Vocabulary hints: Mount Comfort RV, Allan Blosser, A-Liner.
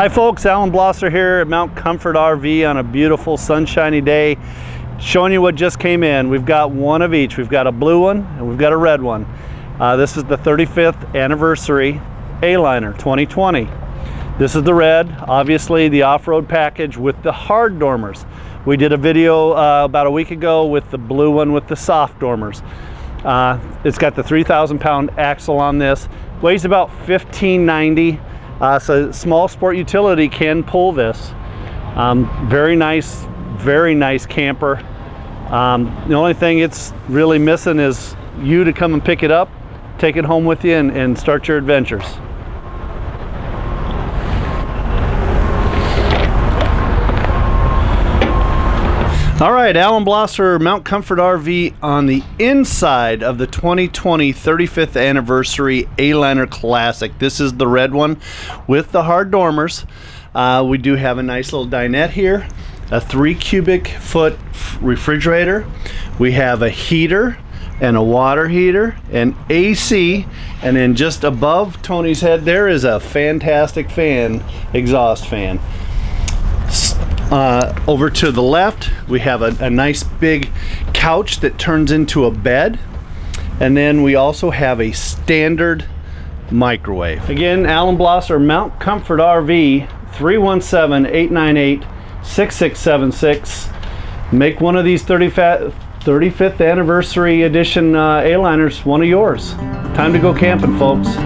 Hi folks, Allan Blosser here at Mount Comfort RV on a beautiful sunshiny day, showing you what just came in. We've got one of each. We've got a blue one and we've got a red one. This is the 35th anniversary A-Liner 2020. This is the red, obviously the off-road package with the hard dormers. We did a video about a week ago with the blue one with the soft dormers. It's got the 3,000-pound axle on this. Weighs about 1590. So small sport utility can pull this. Very nice camper. The only thing it's really missing is you to come and pick it up, take it home with you, and start your adventures. All right, Allan Blosser, Mount Comfort RV on the inside of the 2020 35th anniversary A-Liner Classic. This is the red one with the hard dormers. We do have a nice little dinette here, a 3 cubic foot refrigerator. We have a heater and a water heater and AC, and then just above Tony's head there is a fantastic fan, exhaust fan. Over to the left we have a nice big couch that turns into a bed, and then we also have a standard microwave. Again, Allan Blosser, Mount Comfort RV, 317-898-6676. Make one of these 35th anniversary edition A-Liners one of yours. Time to go camping, folks.